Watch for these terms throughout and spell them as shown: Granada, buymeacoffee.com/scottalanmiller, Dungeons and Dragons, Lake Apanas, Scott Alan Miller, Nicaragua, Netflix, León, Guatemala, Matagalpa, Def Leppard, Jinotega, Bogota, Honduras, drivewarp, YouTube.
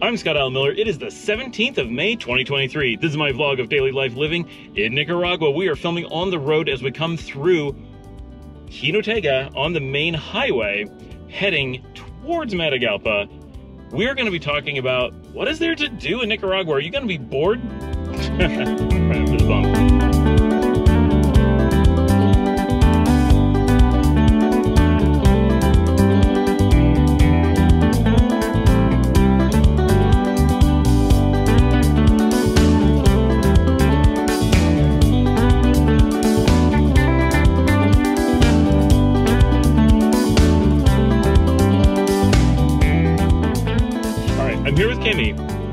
I'm Scott Alan Miller. It is the 17th of May, 2023. This is my vlog of daily life living in Nicaragua. We are filming on the road as we come through Jinotega on the main highway, heading towards Matagalpa. We're going to be talking about what is there to do in Nicaragua. Are you going to be bored? Right after the bump.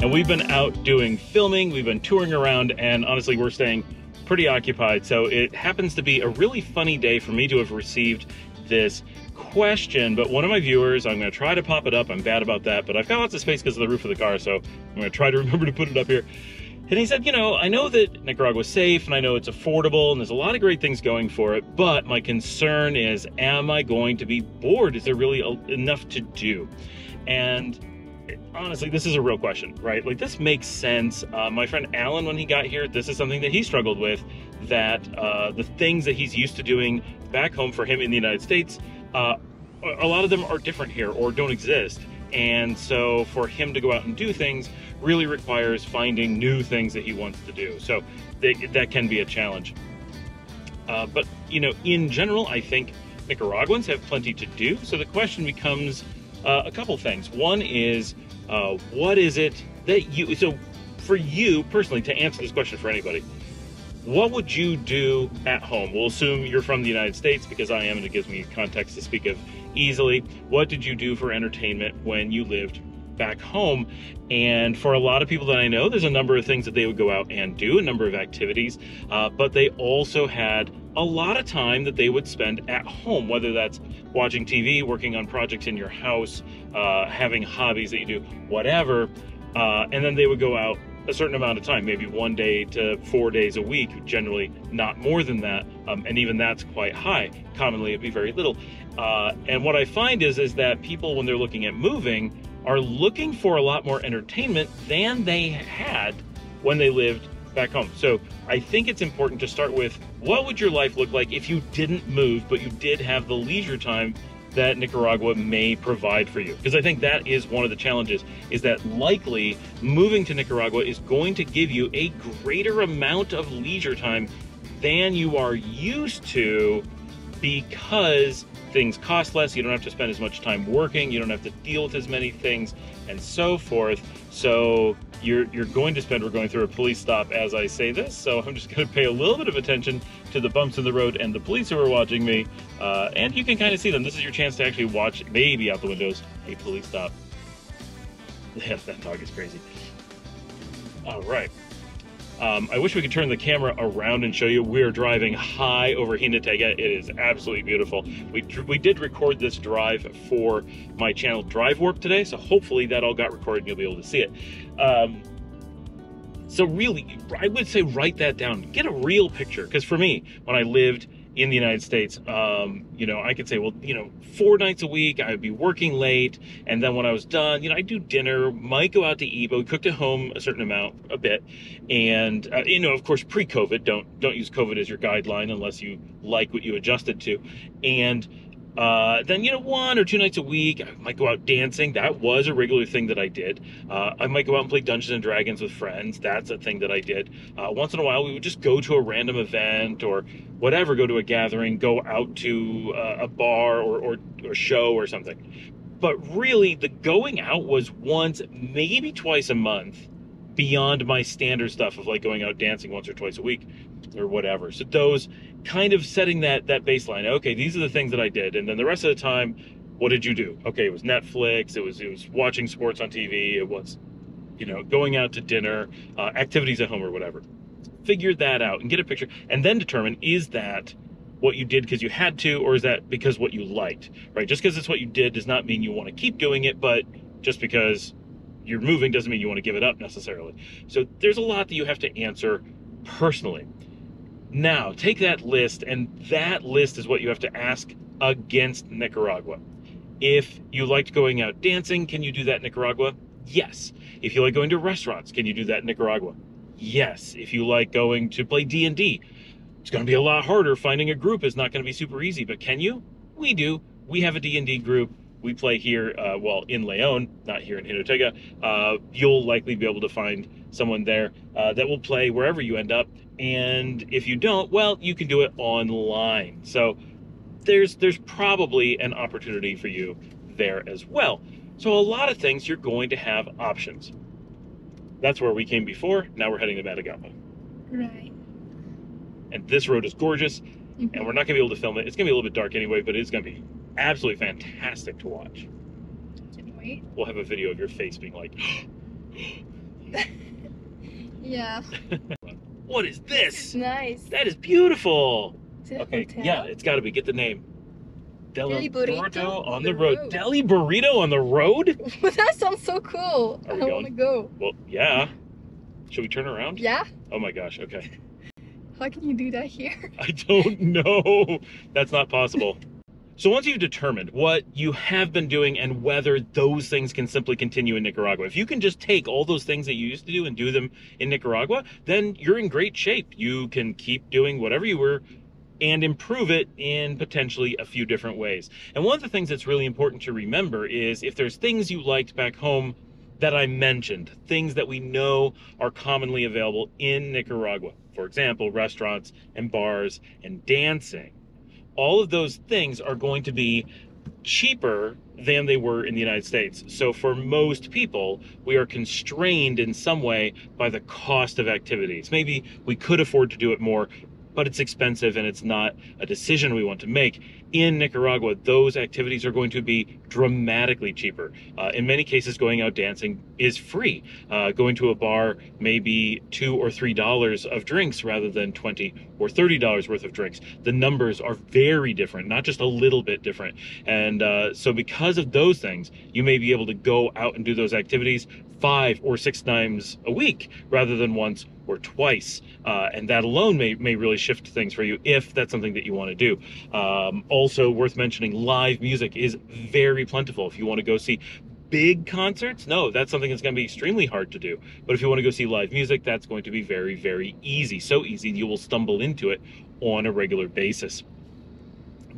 And we've been out doing filming, we've been touring around, and honestly we're staying pretty occupied. So it happens to be a really funny day for me to have received this question, but one of my viewers, I'm going to try to pop it up, I'm bad about that, but I've got lots of space because of the roof of the car, so I'm going to try to remember to put it up here. And he said, you know, I know that Nicaragua's safe, and I know it's affordable, and there's a lot of great things going for it, but my concern is, am I going to be bored? Is there really enough to do? And honestly, this is a real question, right? Like, this makes sense. My friend Alan, when he got here, this is something that he struggled with, that the things that he's used to doing back home for him in the United States, a lot of them are different here or don't exist. And so for him to go out and do things really requires finding new things that he wants to do. So that can be a challenge. But, you know, in general, I think Nicaraguans have plenty to do. So the question becomes, a couple things. One is, what is it that you, so for you personally, to answer this question for anybody, what would you do at home? We'll assume you're from the United States because I am, and it gives me context to speak of easily. What did you do for entertainment when you lived back home? And for a lot of people that I know, there's a number of things that they would go out and do, a number of activities, but they also had a lot of time that they would spend at home, whether that's watching TV, working on projects in your house, having hobbies that you do, whatever. And then they would go out a certain amount of time, maybe 1 day to 4 days a week, generally not more than that. And even that's quite high. Commonly, it'd be very little. And what I find is that people, when they're looking at moving, are looking for a lot more entertainment than they had when they lived back home. So I think it's important to start with, what would your life look like if you didn't move, but you did have the leisure time that Nicaragua may provide for you? Because I think that is one of the challenges, is that likely moving to Nicaragua is going to give you a greater amount of leisure time than you are used to, because things cost less, you don't have to spend as much time working, you don't have to deal with as many things, and so forth. So you're going to spend, we're going through a police stop as I say this, so I'm just going to pay a little bit of attention to the bumps in the road and the police who are watching me, and you can kind of see them. This is your chance to actually watch, maybe out the windows, a police stop. That dog is crazy. All right. I wish we could turn the camera around and show you. We're driving high over Jinotega. It is absolutely beautiful. We did record this drive for my channel Drive Warp today, so hopefully that all got recorded and you'll be able to see it. So really, I would say write that down. Get a real picture, because for me, when I lived in the United States, you know, I could say, well, you know, 4 nights a week, I would be working late. And then when I was done, you know, I'd do dinner, might go out to eat, but we cooked at home a certain amount, a bit. And, you know, of course, pre-COVID, don't use COVID as your guideline unless you like what you adjusted to. And then, you know, 1 or 2 nights a week, I might go out dancing. That was a regular thing that I did. I might go out and play Dungeons and Dragons with friends. That's a thing that I did. Once in a while, we would just go to a random event or whatever, go to a gathering, go out to a bar or show or something. But really, the going out was once, maybe twice a month, beyond my standard stuff of like going out dancing 1 or 2 times a week or whatever. So those kind of setting that baseline. Okay, these are the things that I did. And then the rest of the time, what did you do? Okay, it was Netflix, it was watching sports on TV, it was, you know, going out to dinner, activities at home or whatever. Figure that out and get a picture, and then determine, is that what you did because you had to, or is that because what you liked, right? Just because it's what you did does not mean you want to keep doing it, but just because you're moving doesn't mean you want to give it up necessarily. So there's a lot that you have to answer personally. Now, take that list, and that list is what you have to ask against Nicaragua. If you liked going out dancing, can you do that in Nicaragua? Yes. If you like going to restaurants, can you do that in Nicaragua? Yes. If you like going to play D&D, it's going to be a lot harder. Finding a group is not going to be super easy, but can you? We do. We have a D&D group. We play here, well, in León, not here in Jinotega. You'll likely be able to find someone there that will play wherever you end up. And if you don't, well, you can do it online. So there's probably an opportunity for you there as well. So a lot of things, you're going to have options. That's where we came before. Now we're heading to Matagalpa. Right. And this road is gorgeous. Mm-hmm. And we're not going to be able to film it. It's going to be a little bit dark anyway, but it's going to be absolutely fantastic to watch. Can't wait. We'll have a video of your face being like, yeah. What is this? Nice. That is beautiful. Okay, yeah, it's got to be. Get the name. Deli Burrito on the road. Deli Burrito on the road? That sounds so cool. I want to go. Well, yeah. Should we turn around? Yeah. Oh my gosh, okay. How can you do that here? I don't know. That's not possible. So once you've determined what you have been doing and whether those things can simply continue in Nicaragua, if you can just take all those things that you used to do and do them in Nicaragua, then you're in great shape. You can keep doing whatever you were and improve it in potentially a few different ways. And one of the things that's really important to remember is if there's things you liked back home that I mentioned, things that we know are commonly available in Nicaragua, for example, restaurants and bars and dancing, all of those things are going to be cheaper than they were in the United States. So for most people, we are constrained in some way by the cost of activities. Maybe we could afford to do it more, but it's expensive and it's not a decision we want to make. In Nicaragua, those activities are going to be dramatically cheaper. In many cases, going out dancing is free. Going to a bar may be $2 or $3 of drinks rather than $20 or $30 worth of drinks. The numbers are very different, not just a little bit different. And so because of those things, you may be able to go out and do those activities 5 or 6 times a week rather than once or twice. And that alone may really shift things for you if that's something that you want to do. Also worth mentioning, live music is very plentiful. If you want to go see big concerts, no, that's something that's going to be extremely hard to do. But if you want to go see live music, that's going to be very, very easy. So easy, you will stumble into it on a regular basis.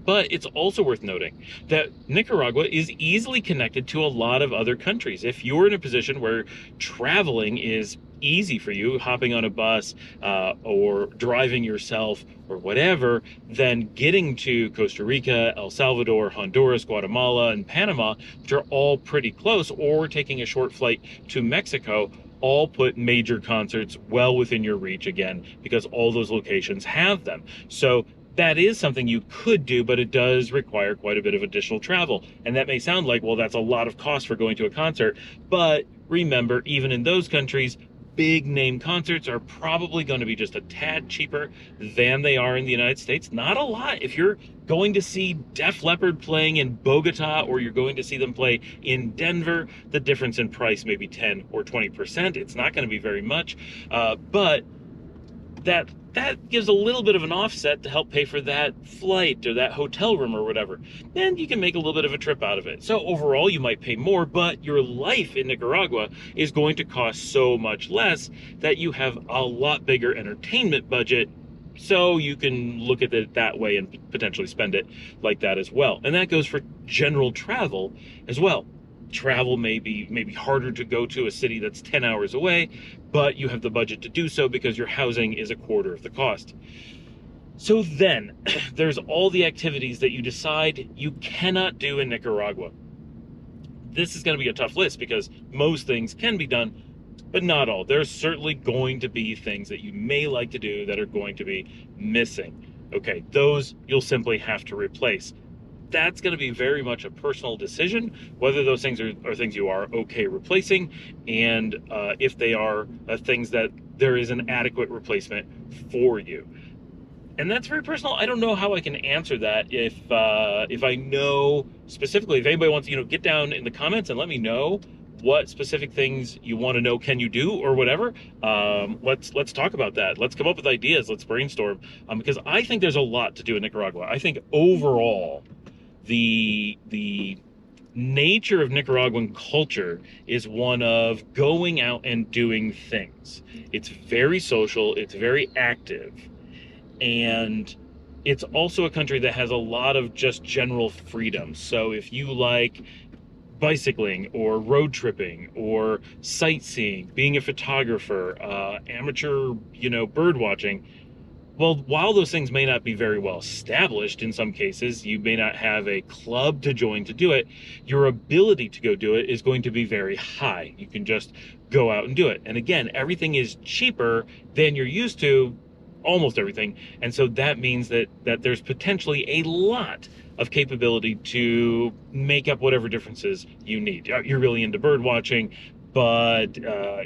But it's also worth noting that Nicaragua is easily connected to a lot of other countries. If you're in a position where traveling is easy for you, hopping on a bus or driving yourself or whatever, then getting to Costa Rica, El Salvador, Honduras, Guatemala, and Panama, which are all pretty close, or taking a short flight to Mexico, all put major concerts well within your reach again, because all those locations have them. So that is something you could do, but it does require quite a bit of additional travel. And that may sound like, well, that's a lot of cost for going to a concert. But remember, even in those countries, big name concerts are probably going to be just a tad cheaper than they are in the United States. Not a lot. If you're going to see Def Leppard playing in Bogota, or you're going to see them play in Denver, the difference in price may be 10 or 20%. It's not going to be very much, but that gives a little bit of an offset to help pay for that flight or that hotel room or whatever. Then you can make a little bit of a trip out of it. So overall, you might pay more, but your life in Nicaragua is going to cost so much less that you have a lot bigger entertainment budget. So you can look at it that way and potentially spend it like that as well. And that goes for general travel as well. Travel may be harder to go to a city that's 10 hours away, but you have the budget to do so because your housing is a quarter of the cost. So then there's all the activities that you decide you cannot do in Nicaragua. This is going to be a tough list because most things can be done, but not all. There's certainly going to be things that you may like to do that are going to be missing. Okay, those you'll simply have to replace. That's going to be very much a personal decision, whether those things are things you are okay replacing, and if they are things that there is an adequate replacement for you. And that's very personal. I don't know how I can answer that. If I know specifically, if anybody wants, get down in the comments and let me know what specific things you want to know can you do or whatever. Let's talk about that. Let's come up with ideas. Let's brainstorm, because I think there's a lot to do in Nicaragua. I think overall, The nature of Nicaraguan culture is one of going out and doing things. It's very social, it's very active, and it's also a country that has a lot of just general freedom. So if you like bicycling or road tripping or sightseeing, being a photographer, amateur, bird watching, well, while those things may not be very well established in some cases, you may not have a club to join to do it, your ability to go do it is going to be very high. You can just go out and do it. And again, everything is cheaper than you're used to, almost everything. And so that means that there's potentially a lot of capability to make up whatever differences you need. You're really into bird watching, but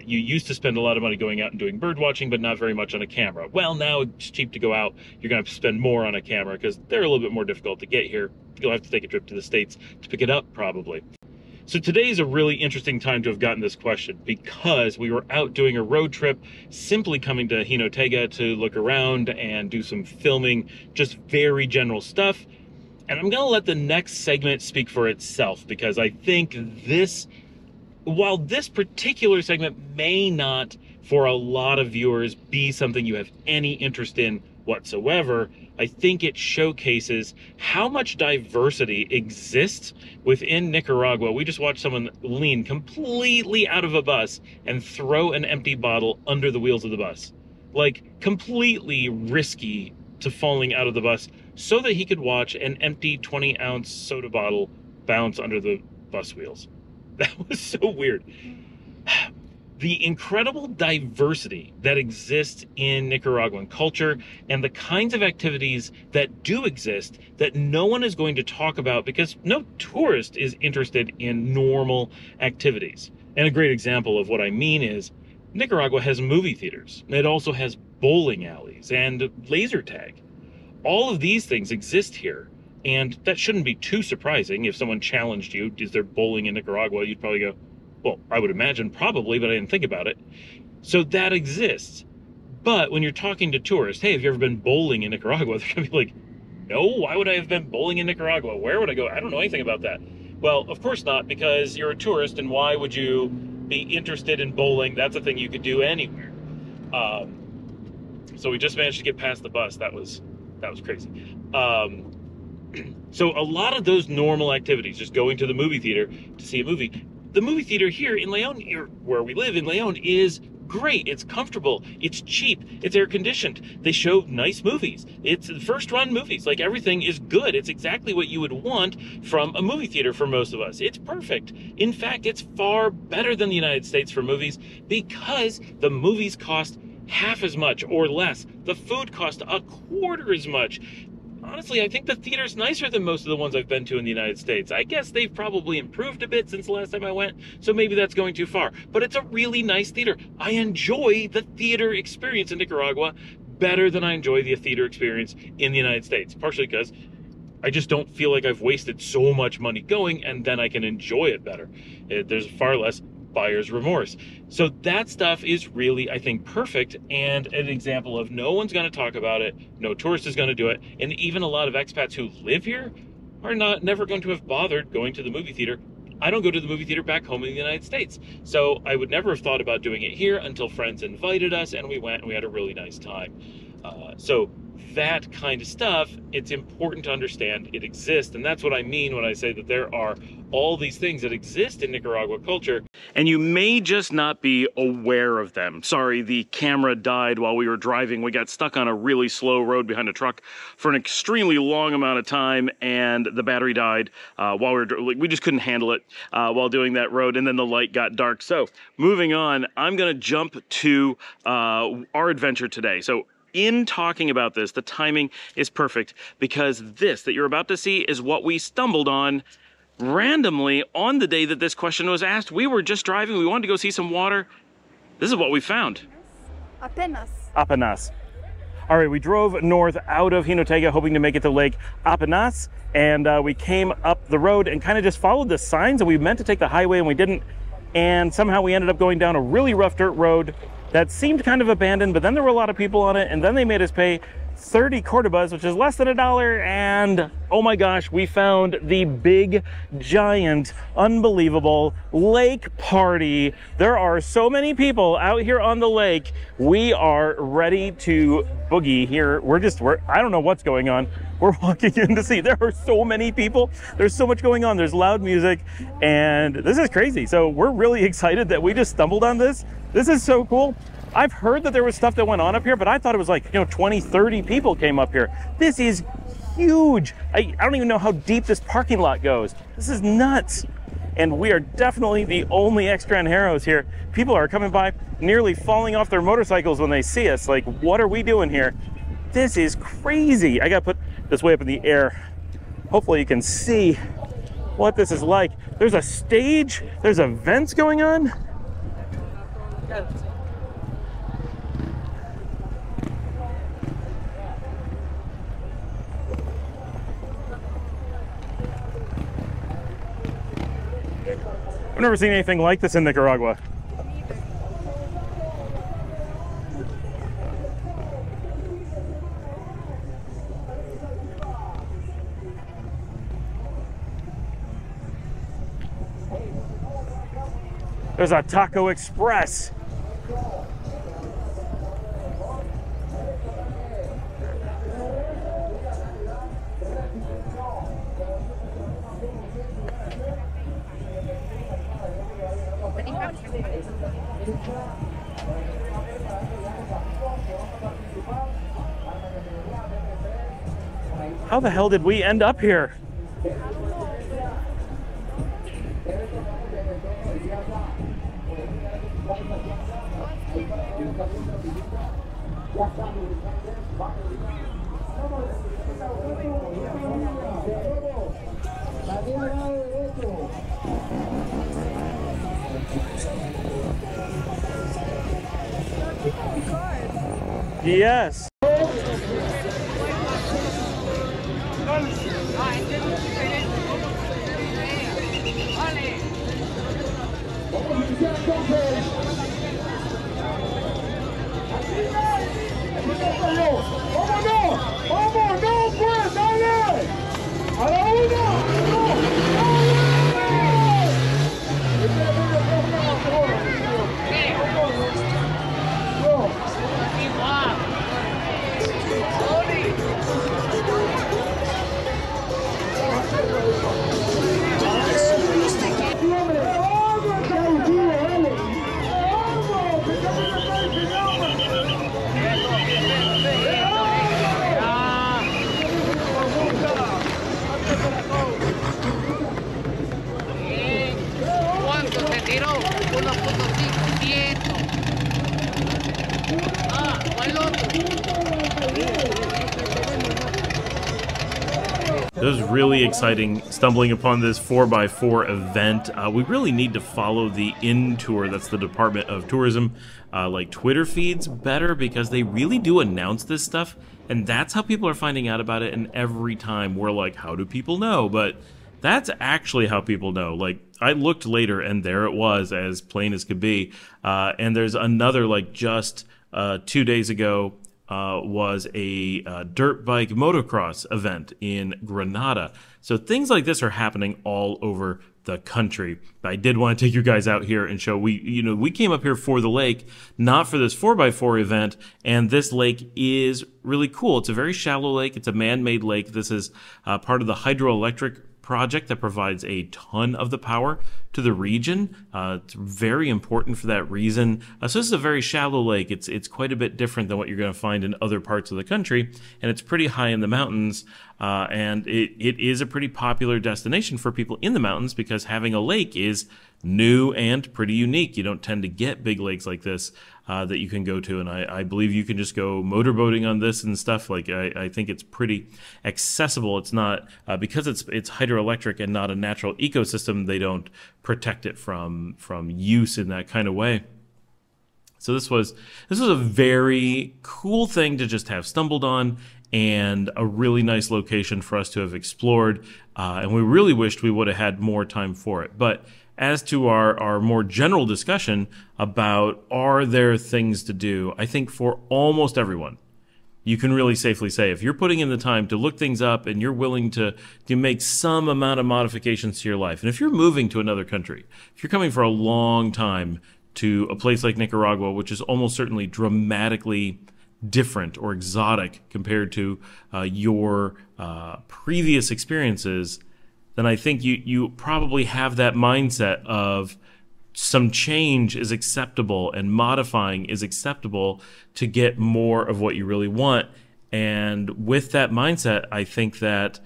you used to spend a lot of money going out and doing bird watching, but not very much on a camera. Well, now it's cheap to go out. You're going to have to spend more on a camera because they're a little bit more difficult to get here. You'll have to take a trip to the States to pick it up, probably. So today is a really interesting time to have gotten this question because we were out doing a road trip, simply coming to Jinotega to look around and do some filming, just very general stuff. And I'm going to let the next segment speak for itself because I think while this particular segment may not, for a lot of viewers, be something you have any interest in whatsoever, I think it showcases how much diversity exists within Nicaragua. We just watched someone lean completely out of a bus and throw an empty bottle under the wheels of the bus. Like, completely risky to falling out of the bus so that he could watch an empty 20-ounce soda bottle bounce under the bus wheels. That was so weird. The incredible diversity that exists in Nicaraguan culture and the kinds of activities that do exist that no one is going to talk about because no tourist is interested in normal activities. And a great example of what I mean is Nicaragua has movie theaters. It also has bowling alleys and laser tag. All of these things exist here. And that shouldn't be too surprising. If someone challenged you, is there bowling in Nicaragua? You'd probably go, well, I would imagine probably, but I didn't think about it. So that exists. But when you're talking to tourists, hey, have you ever been bowling in Nicaragua? They're going to be like, no, why would I have been bowling in Nicaragua? Where would I go? I don't know anything about that. Well, of course not, because you're a tourist, and why would you be interested in bowling? That's a thing you could do anywhere. So we just managed to get past the bus. That was crazy. So a lot of those normal activities, just going to the movie theater to see a movie. The movie theater here in León, where we live in León, is great. It's comfortable. It's cheap. It's air-conditioned. They show nice movies. It's first-run movies. Like, everything is good. It's exactly what you would want from a movie theater for most of us. It's perfect. In fact, it's far better than the United States for movies because the movies cost half as much or less. The food costs a quarter as much. Honestly, I think the theater's nicer than most of the ones I've been to in the United States. I guess they've probably improved a bit since the last time I went, so maybe that's going too far. But it's a really nice theater. I enjoy the theater experience in Nicaragua better than I enjoy the theater experience in the United States, partially because I just don't feel like I've wasted so much money going, and then I can enjoy it better. There's far less buyer's remorse. So that stuff is really, I think, perfect, and an example of no one's going to talk about it, no tourist is going to do it, and even a lot of expats who live here are never going to have bothered going to the movie theater. I don't go to the movie theater back home in the United States, so I would never have thought about doing it here until friends invited us, and we went, and we had a really nice time. So that kind of stuff, it's important to understand it exists, and that's what I mean when I say that there are all these things that exist in Nicaragua culture, and you may just not be aware of them. Sorry, the camera died while we were driving. We got stuck on a really slow road behind a truck for an extremely long amount of time, and the battery died while we just couldn't handle it while doing that road, and then the light got dark. So moving on, I'm gonna jump to our adventure today. So in talking about this, the timing is perfect because this that you're about to see is what we stumbled on randomly on the day that this question was asked. We were just driving. We wanted to go see some water. This is what we found. Apanas. Apanas. All right, we drove north out of Jinotega hoping to make it to Lake Apanas, and we came up the road and kind of just followed the signs, and we meant to take the highway and we didn't, and somehow we ended up going down a really rough dirt road that seemed kind of abandoned, but then there were a lot of people on it, and then they made us pay 30 Cordobas, which is less than $1, and oh my gosh, we found the big, giant, unbelievable lake party. There are so many people out here on the lake. We are ready to boogie here. I don't know what's going on. We're walking in to see. There are so many people. There's so much going on. There's loud music, and this is crazy. So we're really excited that we just stumbled on this. This is so cool. I've heard that there was stuff that went on up here, but I thought it was like, you know, 20, 30 people came up here. This is huge. I don't even know how deep this parking lot goes. This is nuts. And we are definitely the only extranjeros here. People are coming by nearly falling off their motorcycles when they see us. Like, what are we doing here? This is crazy. I got to put this way up in the air. Hopefully you can see what this is like. There's a stage. There's events going on. I've never seen anything like this in Nicaragua. There's a Taco Express. How the hell did we end up here? Yes. It was really exciting stumbling upon this 4x4 event. We really need to follow the InTour, that's the Department of Tourism, like Twitter feeds better, because they really do announce this stuff, and that's how people are finding out about it. And every time we're like, how do people know? But that's actually how people know. Like, I looked later, and there it was, as plain as could be. And there's another, like, just 2 days ago, was a dirt bike motocross event in Granada. So things like this are happening all over the country. I did want to take you guys out here and show, we came up here for the lake, not for this 4x4 event, and this lake is really cool. It's a very shallow lake. It's a man-made lake. This is part of the hydroelectric project that provides a ton of the power to the region. It's very important for that reason. So this is a very shallow lake. It's quite a bit different than what you're going to find in other parts of the country, and it's pretty high in the mountains. And it is a pretty popular destination for people in the mountains, because having a lake is new and pretty unique. You don't tend to get big lakes like this that you can go to, and I believe you can just go motorboating on this and stuff. Like, I think it's pretty accessible. It's not because it's hydroelectric and not a natural ecosystem, they don't protect it from use in that kind of way. So this was a very cool thing to just have stumbled on, and a really nice location for us to have explored, and we really wished we would have had more time for it. But as to our more general discussion about, are there things to do, I think for almost everyone, you can really safely say, if you're putting in the time to look things up and you're willing to make some amount of modifications to your life, and if you're moving to another country, if you're coming for a long time to a place like Nicaragua, which is almost certainly dramatically different or exotic compared to your previous experiences, then I think you probably have that mindset of some change is acceptable and modifying is acceptable to get more of what you really want. And with that mindset, I think that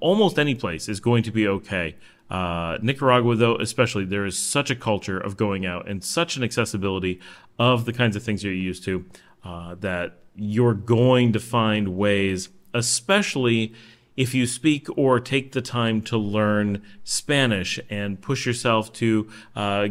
almost any place is going to be okay. Nicaragua, though, especially, there is such a culture of going out and such an accessibility of the kinds of things you're used to that you're going to find ways, especially if you speak or take the time to learn Spanish and push yourself to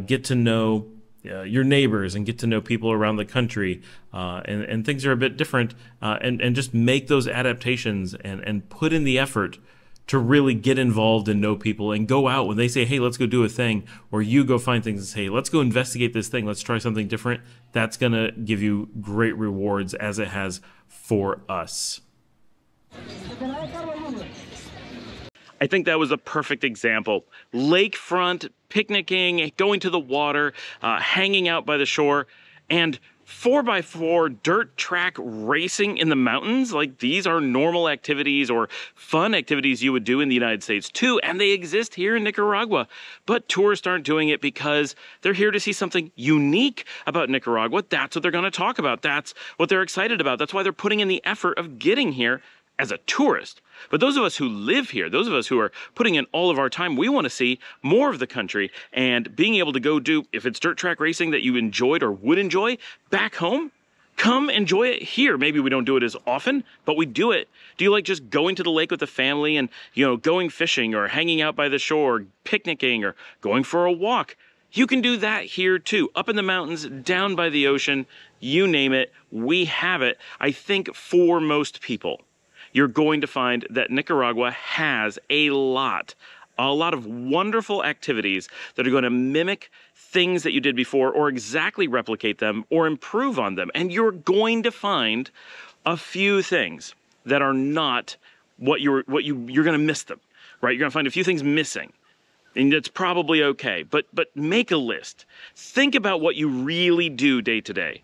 get to know your neighbors and get to know people around the country, and things are a bit different, and just make those adaptations and put in the effort to really get involved and know people and go out when they say, hey, let's go do a thing, or you go find things and say, hey, let's go investigate this thing, let's try something different. That's going to give you great rewards, as it has for us. I think that was a perfect example. Lakefront, picnicking, going to the water, hanging out by the shore, and 4x4 dirt track racing in the mountains. Like, these are normal activities or fun activities you would do in the United States too, and they exist here in Nicaragua. But tourists aren't doing it because they're here to see something unique about Nicaragua. That's what they're going to talk about. That's what they're excited about. That's why they're putting in the effort of getting here as a tourist. But those of us who live here, those of us who are putting in all of our time, we want to see more of the country, and being able to go do, if it's dirt track racing that you enjoyed or would enjoy back home, come enjoy it here. Maybe we don't do it as often, but we do it. Do you like just going to the lake with the family and, you know, going fishing or hanging out by the shore, picnicking or going for a walk? You can do that here too, up in the mountains, down by the ocean, you name it, we have it. I think for most people, you're going to find that Nicaragua has a lot of wonderful activities that are going to mimic things that you did before or exactly replicate them or improve on them. And you're going to find a few things that are not what you're going to miss them, right? You're going to find a few things missing, and that's probably okay. But make a list. Think about what you really do day to day.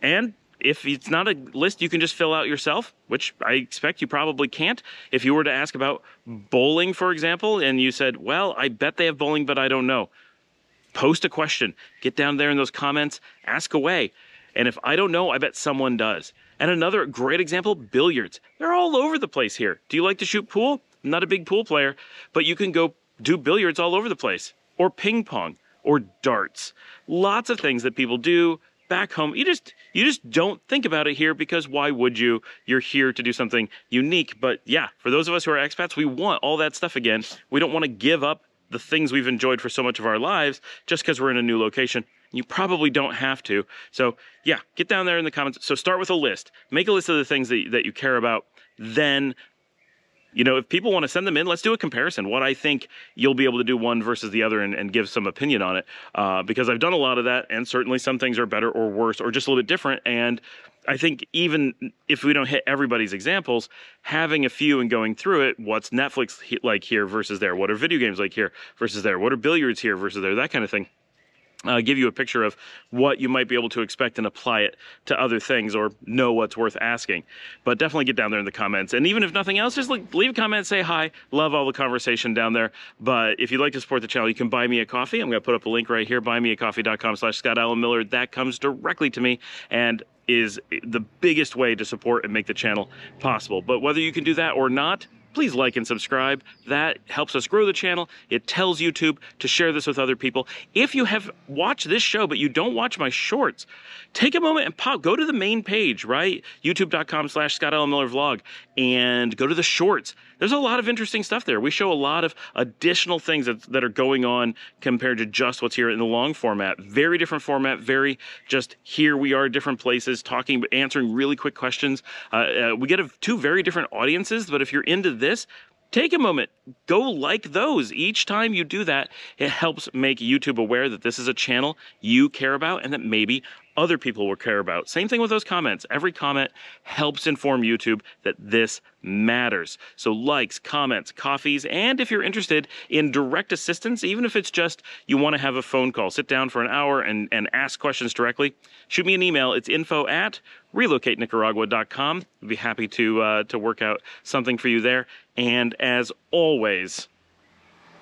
And if it's not a list you can just fill out yourself, which I expect you probably can't. If you were to ask about bowling, for example, and you said, well, I bet they have bowling, but I don't know. Post a question. Get down there in those comments. Ask away. And if I don't know, I bet someone does. And another great example, billiards. They're all over the place here. Do you like to shoot pool? I'm not a big pool player, but you can go do billiards all over the place. Or ping pong. Or darts. Lots of things that people do back home. You just don't think about it here, because why would you? You're here to do something unique. But yeah, for those of us who are expats, we want all that stuff again. We don't want to give up the things we've enjoyed for so much of our lives just because we're in a new location. You probably don't have to. So yeah, get down there in the comments. So start with a list. Make a list of the things that you care about. Then, you know, if people want to send them in, let's do a comparison. What I think you'll be able to do one versus the other, and give some opinion on it. Because I've done a lot of that, and certainly some things are better or worse or just a little bit different. And I think even if we don't hit everybody's examples, having a few and going through it, what's Netflix like here versus there? What are video games like here versus there? What are billiards here versus there? That kind of thing. Give you a picture of what you might be able to expect and apply it to other things, or know what's worth asking. But definitely get down there in the comments. And even if nothing else, just leave a comment, say hi. Love all the conversation down there. But if you'd like to support the channel, you can buy me a coffee. I'm going to put up a link right here, buymeacoffee.com/scottalanmiller. That comes directly to me and is the biggest way to support and make the channel possible. But whether you can do that or not, please like and subscribe. That helps us grow the channel. It tells YouTube to share this with other people. If you have watched this show, but you don't watch my shorts, take a moment and go to the main page, right? YouTube.com/ScottAlanMillerVlog, and go to the shorts. There's a lot of interesting stuff there. We show a lot of additional things that are going on compared to just what's here in the long format. Very different format, very just here we are, different places, talking, answering really quick questions. We get two very different audiences, but if you're into this, take a moment, go like those. Each time you do that, it helps make YouTube aware that this is a channel you care about and that maybe other people will care about. Same thing with those comments. Every comment helps inform YouTube that this matters. So likes, comments, coffees, and if you're interested in direct assistance, even if it's just you want to have a phone call, sit down for an hour and ask questions directly, shoot me an email. It's info@relocatenicaragua.com. I'd be happy to work out something for you there. And as always,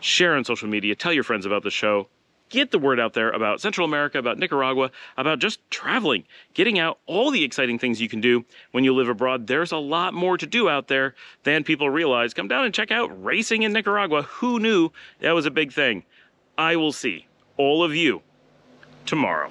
share on social media, tell your friends about the show, get the word out there about Central America, about Nicaragua, about just traveling, getting out, all the exciting things you can do when you live abroad. There's a lot more to do out there than people realize. Come down and check out racing in Nicaragua. Who knew that was a big thing? I will see all of you tomorrow.